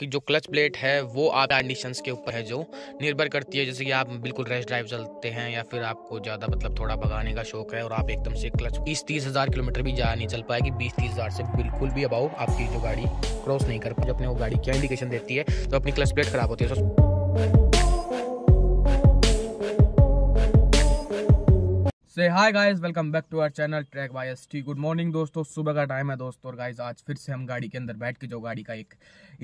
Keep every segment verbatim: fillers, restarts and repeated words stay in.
कि जो clutch plate है वो आप कंडीशंस के ऊपर है जो निर्भर करती है। जैसे कि आप बिल्कुल रेस्ट ड्राइव चलते हैं या फिर आपको ज़्यादा मतलब थोड़ा भगाने का शौक है और आप एकदम से क्लच बीस तीस हज़ार किलोमीटर भी ज़्यादा नहीं चल पाएगी, बीस तीस हज़ार से बिल्कुल भी अबाउ आपकी जो गाड़ी क्रॉस नहीं कर पाएगी। अपने वो गाड़ी क्या इंडिकेशन देती है तो अपनी क्लच प्लेट ख़राब होती है। से hi guys, welcome back to our channel track by ST. Good morning दोस्तों, सुबह का टाइम है दोस्तों। और गाइस आज फिर से हम गाड़ी के अंदर बैठ के जो गाड़ी का एक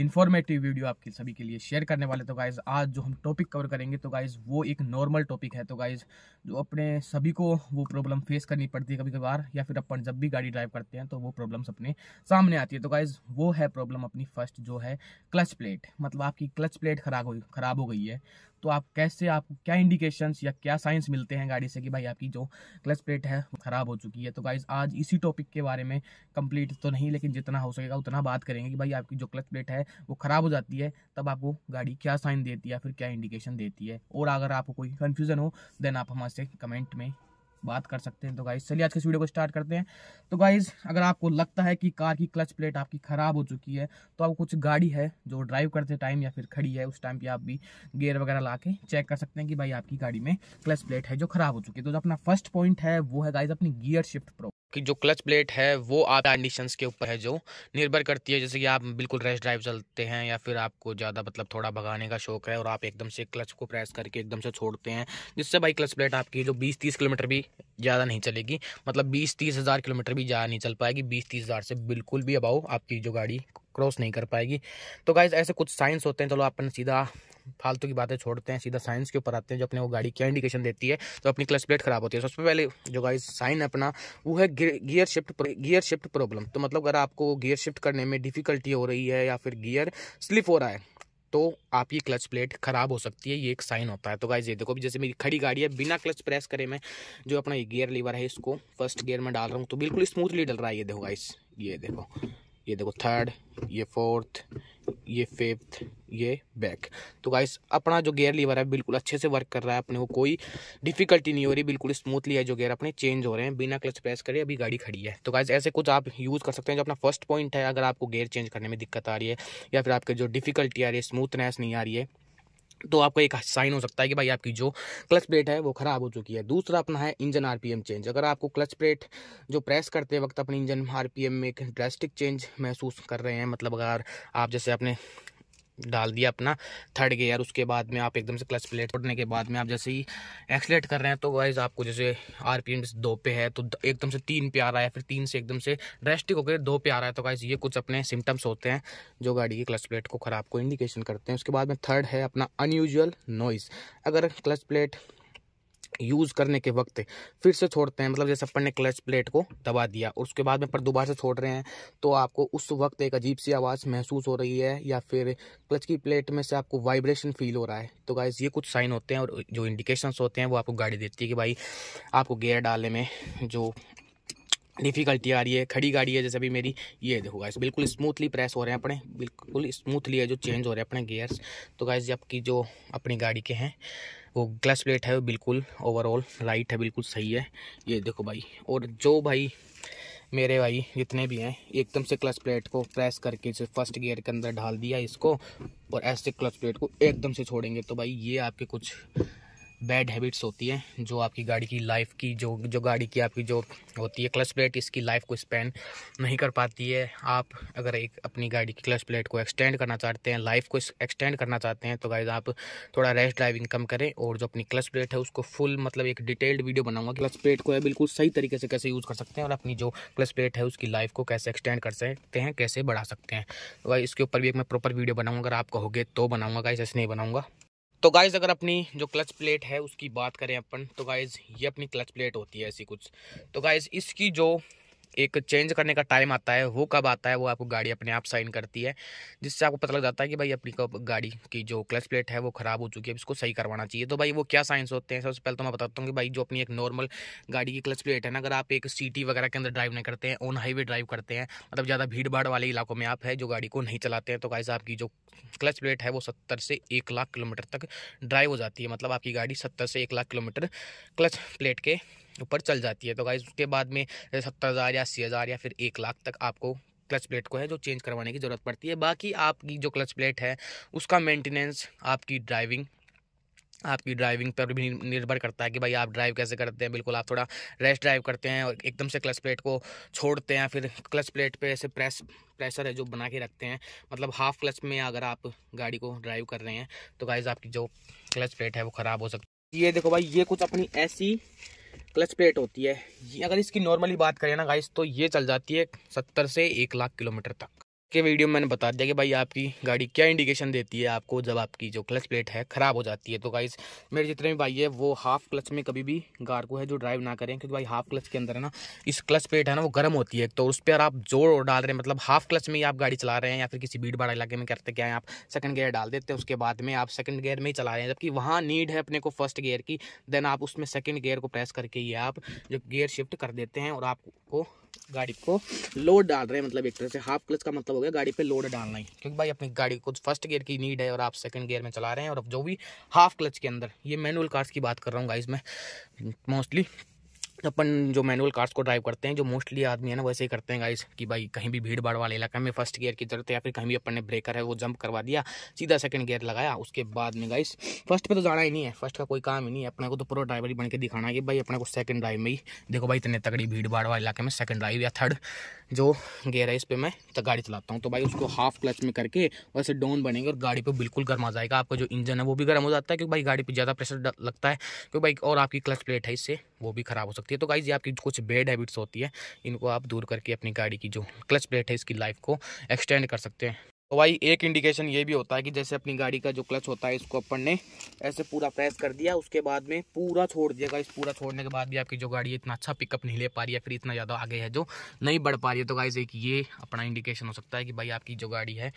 इन्फॉर्मेटिव वीडियो आपके सभी के लिए शेयर करने वाले। तो गाइस आज जो हम टॉपिक कवर करेंगे तो गाइस वो एक नॉर्मल टॉपिक है। तो गाइस जो अपने सभी को वो प्रॉब्लम फेस करनी पड़ती है कभी कभार, या फिर अपन जब भी गाड़ी ड्राइव करते हैं तो वो प्रॉब्लम्स अपने सामने आती है। तो गाइस वो है प्रॉब्लम अपनी फर्स्ट जो है क्लच प्लेट। मतलब आपकी क्लच प्लेट खराब हो खराब हो गई है तो आप कैसे, आपको क्या इंडिकेशंस या क्या साइंस मिलते हैं गाड़ी से कि भाई आपकी जो क्लच प्लेट है ख़राब हो चुकी है। तो गाइज़ आज इसी टॉपिक के बारे में कंप्लीट तो नहीं लेकिन जितना हो सकेगा उतना बात करेंगे कि भाई आपकी जो क्लच प्लेट है वो ख़राब हो जाती है तब आपको गाड़ी क्या साइन देती है, फिर क्या इंडिकेशन देती है। और अगर आपको कोई कन्फ्यूज़न हो देन आप हमारे कमेंट में बात कर सकते हैं। तो गाइज़ चलिए आज के इस वीडियो को स्टार्ट करते हैं। तो गाइज़ अगर आपको लगता है कि कार की क्लच प्लेट आपकी ख़राब हो चुकी है तो आपको कुछ गाड़ी है जो ड्राइव करते टाइम या फिर खड़ी है उस टाइम पे आप भी गियर वगैरह ला के चेक कर सकते हैं कि भाई आपकी गाड़ी में क्लच प्लेट है जो ख़राब हो चुकी है। तो जो अपना फर्स्ट पॉइंट है वो है गाइज़ अपनी गियर शिफ्ट प्रॉब्लम। कि जो क्लच प्लेट है वो आप कंडीशंस के ऊपर है जो निर्भर करती है। जैसे कि आप बिल्कुल रैश ड्राइव चलते हैं या फिर आपको ज़्यादा मतलब थोड़ा भगाने का शौक है और आप एकदम से क्लच को प्रेस करके एकदम से छोड़ते हैं, जिससे भाई क्लच प्लेट आपकी जो बीस तीस किलोमीटर भी ज़्यादा नहीं चलेगी। मतलब बीस तीस हज़ार किलोमीटर भी ज़्यादा नहीं चल पाएगी, बीस तीस हज़ार से बिल्कुल भी अबाउ आपकी जो गाड़ी क्रॉस नहीं कर पाएगी। तो गाइज़ ऐसे कुछ साइंस होते हैं। चलो अपन सीधा फालतू की बातें छोड़ते हैं, सीधा साइंस के ऊपर आते हैं जो अपने वो गाड़ी क्या इंडिकेशन देती है तो अपनी क्लच प्लेट खराब होती है। सबसे पहले जो गाइस साइन अपना वो है gear shift gear shift problem. तो मतलब अगर आपको गियर शिफ्ट करने में डिफिकल्टी हो रही है या फिर गियर स्लिप हो रहा है तो आपकी क्लच प्लेट ख़राब हो सकती है, ये एक साइन होता है। तो गाइज़ ये देखो, जैसे मेरी खड़ी गाड़ी है बिना क्लच प्रेस करे मैं जो अपना ये गियर लीवर है इसको फर्स्ट गियर में डाल रहा हूँ तो बिल्कुल स्मूथली डल रहा है। ये देखो गाइस, ये देखो ये देखो थर्ड, ये फोर्थ, ये फिफ्थ, ये बैक। तो गाइस अपना जो गियर लीवर है बिल्कुल अच्छे से वर्क कर रहा है, अपने को कोई डिफिकल्टी नहीं हो रही, बिल्कुल स्मूथली है जो गियर अपने चेंज हो रहे हैं बिना क्लच प्रेस करे, अभी गाड़ी खड़ी है। तो गाइस ऐसे कुछ आप यूज़ कर सकते हैं जो अपना फर्स्ट पॉइंट है। अगर आपको गियर चेंज करने में दिक्कत आ रही है या फिर आपके जो डिफिकल्टी आ रही है, स्मूथनेस नहीं आ रही है तो आपका एक साइन हो सकता है कि भाई आपकी जो क्लच प्लेट है वो ख़राब हो चुकी है। दूसरा अपना है इंजन आरपीएम चेंज। अगर आपको क्लच प्लेट जो प्रेस करते वक्त अपने इंजन आरपीएम में एक ड्रास्टिक चेंज महसूस कर रहे हैं, मतलब अगर आप जैसे आपने डाल दिया अपना थर्ड गियर उसके बाद में आप एकदम से क्लच प्लेट छोड़ने के बाद में आप जैसे ही एक्सलेट कर रहे हैं तो वाइज आपको जैसे आरपीएम दो पे है तो एकदम से तीन पे आ रहा है, फिर तीन से एकदम से ड्रेस्टिक होकर दो पे आ रहा है। तो वाइज ये कुछ अपने सिम्टम्स होते हैं जो गाड़ी की क्लच प्लेट को ख़राब को इंडिकेशन करते हैं। उसके बाद में थर्ड है अपना अनयूजुअल नॉइज़। अगर क्लच प्लेट यूज़ करने के वक्त फिर से छोड़ते हैं, मतलब जैसे अपन ने क्लच प्लेट को दबा दिया और उसके बाद में पर दोबारा से छोड़ रहे हैं तो आपको उस वक्त एक अजीब सी आवाज़ महसूस हो रही है या फिर क्लच की प्लेट में से आपको वाइब्रेशन फील हो रहा है। तो गाइज़ ये कुछ साइन होते हैं और जो इंडिकेशंस होते हैं वो आपको गाड़ी देती है कि भाई आपको गियर डालने में जो डिफ़िकल्टी आ रही है। खड़ी गाड़ी है जैसे अभी मेरी, ये देखो गाइस बिल्कुल स्मूथली प्रेस हो रहे हैं अपने, बिल्कुल स्मूथली है जो चेंज हो रहे हैं अपने गियर्स। तो गाइस आपकी जो अपनी गाड़ी के हैं वो क्लच प्लेट है वो बिल्कुल ओवरऑल राइट है, बिल्कुल सही है। ये देखो भाई, और जो भाई मेरे भाई जितने भी हैं एकदम से क्लच प्लेट को प्रेस करके इसे फर्स्ट गियर के अंदर डाल दिया इसको और ऐसे क्लच प्लेट को एकदम से छोड़ेंगे तो भाई ये आपके कुछ बैड हैबिट्स होती है जो आपकी गाड़ी की लाइफ की जो जो गाड़ी की आपकी जो होती है क्लच प्लेट, इसकी लाइफ को स्पेन नहीं कर पाती है। आप अगर एक अपनी गाड़ी की क्लच प्लेट को एक्सटेंड करना चाहते हैं, लाइफ को एक्सटेंड करना चाहते हैं तो गाइस आप थोड़ा रैश ड्राइविंग कम करें और जो अपनी क्लच प्लेट है उसको फुल मतलब एक डिटेल्ड वीडियो बनाऊंगा क्लच प्लेट को है बिल्कुल सही तरीके से कैसे यूज़ कर सकते हैं और अपनी जो क्लच प्लेट है उसकी लाइफ को कैसे एक्सटेंड कर सकते हैं, कैसे बढ़ा सकते हैं। तो भाई इसके ऊपर भी एक मैं प्रॉपर वीडियो बनाऊँगा, अगर आप कहोगे तो बनाऊँगा गाइस, ऐसे नहीं बनाऊँगा। तो गाइज़ अगर अपनी जो क्लच प्लेट है उसकी बात करें अपन तो गाइज़ ये अपनी क्लच प्लेट होती है ऐसी कुछ। तो गाइज़ इसकी जो एक चेंज करने का टाइम आता है वो कब आता है वो आपको गाड़ी अपने आप साइन करती है, जिससे आपको पता लग जाता है कि भाई अपनी गाड़ी की जो क्लच प्लेट है वो ख़राब हो चुकी है, इसको सही करवाना चाहिए। तो भाई वो क्या साइंस होते हैं सबसे पहले तो मैं बताता हूँ कि भाई जो अपनी एक नॉर्मल गाड़ी की क्लच प्लेट है ना, अगर आप एक सिटी वगैरह के अंदर ड्राइव नहीं करते हैं, ऑन हाईवे ड्राइव करते हैं, मतलब ज़्यादा भीड़ भाड़ वाले इलाकों में आप है जो गाड़ी को नहीं चलाते हैं तो गाइस आपकी जो क्लच प्लेट है वो सत्तर से एक लाख किलोमीटर तक ड्राइव हो जाती है। मतलब आपकी गाड़ी सत्तर से एक लाख किलोमीटर क्लच प्लेट के ऊपर चल जाती है। तो गाइस उसके बाद में सत्तर हज़ार या अस्सी हज़ार या फिर एक लाख तक आपको क्लच प्लेट को है जो चेंज करवाने की ज़रूरत पड़ती है। बाकी आपकी जो क्लच प्लेट है उसका मेंटेनेंस आपकी ड्राइविंग आपकी ड्राइविंग पर भी निर्भर करता है कि भाई आप ड्राइव कैसे करते हैं। बिल्कुल आप थोड़ा रैश ड्राइव करते हैं और एकदम से क्लच प्लेट को छोड़ते हैं, फिर क्लच प्लेट पे ऐसे प्रेस प्रेशर है जो बना के रखते हैं, मतलब हाफ क्लच में अगर आप गाड़ी को ड्राइव कर रहे हैं तो गाइज आपकी जो क्लच प्लेट है वो ख़राब हो सकती है। ये देखो भाई, ये कुछ अपनी ऐसी क्लच प्लेट होती है, ये अगर इसकी नॉर्मली बात करें ना गाइज तो ये चल जाती है सत्तर से एक लाख किलोमीटर तक। के वीडियो में मैंने बता दिया कि भाई आपकी गाड़ी क्या इंडिकेशन देती है आपको जब आपकी जो क्लच प्लेट है ख़राब हो जाती है। तो गाइस मेरे जितने भी भाई है वो हाफ क्लच में कभी भी गाड़ी को है जो ड्राइव ना करें, क्योंकि भाई हाफ क्लच के अंदर है ना इस क्लच प्लेट है ना वो गर्म होती है, तो उस पर आप जोर डाल रहे हैं, मतलब हाफ क्लच में ही आप गाड़ी चला रहे हैं या फिर किसी भीड़ भाड़ इलाके में करते क्या है आप सेकंड गियर डाल देते हैं, उसके बाद में आप सेकंड गियर में ही चला रहे हैं, जबकि वहाँ नीड है अपने को फर्स्ट गियर की, देन आप उसमें सेकंड गियर को प्रेस करके ही आप जो गियर शिफ्ट कर देते हैं और आपको गाड़ी को लोड डाल रहे हैं। मतलब एक तरह से हाफ क्लच का मतलब हो गया गाड़ी पे लोड डालना ही, क्योंकि भाई अपनी गाड़ी को फर्स्ट गियर की नीड है और आप सेकंड गियर में चला रहे हैं, और जो भी हाफ क्लच के अंदर, ये मैनुअल कार्स की बात कर रहा हूँ गाइस मैं, मोस्टली अपन जो मैनुअल कार्स को ड्राइव करते हैं जो मोस्टली आदमी है ना वैसे ही करते हैं गाइस कि भाई कहीं भी भीड़ भाड़ वाले इलाके में फर्स्ट गियर की जरूरत है या फिर कहीं भी अपन ने ब्रेकर है वो जंप करवा दिया, सीधा सेकंड गियर लगाया, उसके बाद में गाइस फर्स्ट पे तो जाना ही नहीं है, फर्स्ट का कोई काम ही नहीं है, अपने को तो पूरा ड्राइवर ही बन के दिखाना है कि भाई अपने को सेकंड ड्राइव में ही, देखो भाई इतने तगड़ी भीड़ भाड़ वाले इलाके में सेकंड ड्राइव या थर्ड जो गियर है इस पर मैं गाड़ी चलाता हूँ, तो भाई उसको हाफ क्लच में करके वैसे डाउन बनेंगे और गाड़ी पर बिल्कुल गर्म आ जाएगा, आपका जो इंजन है वो भी गर्म हो जाता है क्योंकि भाई गाड़ी पर ज़्यादा प्रेशर लगता है, क्योंकि भाई और आपकी क्लच प्लेट है इससे वो भी ख़राब हो सकती है। तो गाइज ये आपकी कुछ बैड हैबिट्स होती है, इनको आप दूर करके अपनी गाड़ी की जो क्लच प्लेट है इसकी लाइफ को एक्सटेंड कर सकते हैं। तो भाई एक इंडिकेशन ये भी होता है कि जैसे अपनी गाड़ी का जो क्लच होता है इसको अपन ने ऐसे पूरा प्रेस कर दिया, उसके बाद में पूरा छोड़ दिया गाइस, पूरा छोड़ने के बाद भी आपकी जो गाड़ी है इतना अच्छा पिकअप नहीं ले पा रही है, फिर इतना ज़्यादा आगे है जो नहीं बढ़ पा रही है, तो गाइस एक ये अपना इंडिकेशन हो सकता है कि भाई आपकी जो गाड़ी है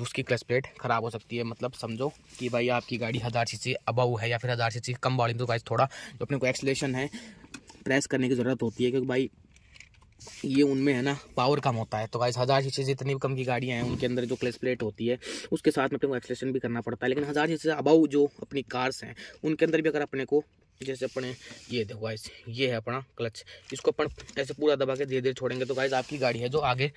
उसकी क्लच प्लेट ख़राब हो सकती है। मतलब समझो कि भाई आपकी गाड़ी हज़ार सी सी अबव है या फिर हज़ार सी सी कम वाली, तो गाइस थोड़ा जो अपने को एक्सेलरेशन है प्रेस करने की ज़रूरत होती है, क्योंकि भाई ये उनमें है ना पावर कम होता है, तो गाइस हज़ार सी सी से इतनी कम की गाड़ियां हैं उनके अंदर जो क्लच प्लेट होती है उसके साथ में अपने को एक्सेलरेशन भी करना पड़ता है, लेकिन हज़ार सी सी से अबव जो अपनी कार्स हैं उनके अंदर भी अगर अपने को, जैसे अपने ये देखो गाइस ये है अपना क्लच, इसको अपन ऐसे पूरा दबा के धीरे धीरे छोड़ेंगे तो गाइस आपकी गाड़ी है जो आगे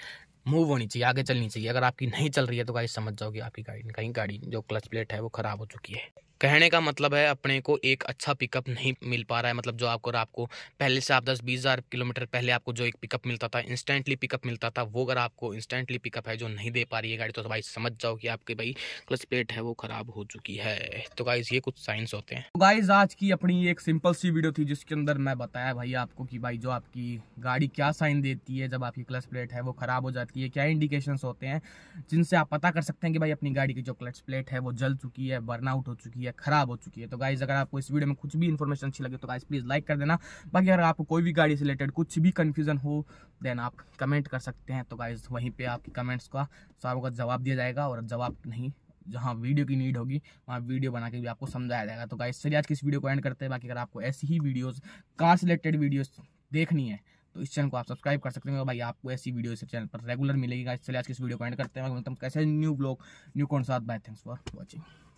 मूव होनी चाहिए, आगे चलनी चाहिए, अगर आपकी नहीं चल रही है तो गाइस समझ जाओ कि आपकी गाड़ी कहीं गाड़ी जो क्लच प्लेट है वो ख़राब हो चुकी है। कहने का मतलब है अपने को एक अच्छा पिकअप नहीं मिल पा रहा है, मतलब जो आपको आपको पहले से आप दस बीस हज़ार किलोमीटर पहले आपको जो एक पिकअप मिलता था, इंस्टेंटली पिकअप मिलता था, वो अगर आपको इंस्टेंटली पिकअप है जो नहीं दे पा रही है गाड़ी, तो भाई समझ जाओ कि आपकी भाई क्लच प्लेट है वो ख़राब हो चुकी है। तो गाइज ये कुछ साइंस होते हैं। तो गाइज आज की अपनी एक सिंपल सी वीडियो थी जिसके अंदर मैं बताया भाई आपको कि भाई जो आपकी गाड़ी क्या साइन देती है जब आपकी क्लच प्लेट है वो ख़राब हो जाती है, क्या इंडिकेशन होते हैं जिनसे आप पता कर सकते हैं कि भाई अपनी गाड़ी की जो क्लच प्लेट है वो जल चुकी है, बर्नआउट हो चुकी है, खराब हो चुकी है। तो गाइज अगर आपको इस वीडियो में कुछ भी इन्फॉर्मेशन अच्छी लगे तो गाइज प्लीज लाइक कर देना, बाकी अगर आपको कोई भी गाड़ी से रिलेटेड कुछ भी कंफ्यूजन हो देन आप कमेंट कर सकते हैं, तो गाइज वहीं पे आपके कमेंट्स का सबका जवाब दिया जाएगा, और जवाब नहीं जहाँ वीडियो की नीड होगी वहाँ वीडियो बना के भी आपको समझाया जाएगा। तो गाइज चलिए आज की इस वीडियो को एंड करते हैं, बाकी अगर आपको ऐसी ही वीडियोज कार से रिलेटेड वीडियोज देखनी है तो इस चैनल को आप सब्सक्राइब कर सकते हैं, भाई आपको ऐसी वीडियो इस चैनल पर रेगुलर मिलेगी। गाइज चलिए आज की इस वीडियो को एंड करते हैं, मतलब कैसे new blog new concept, bye, thanks for watching.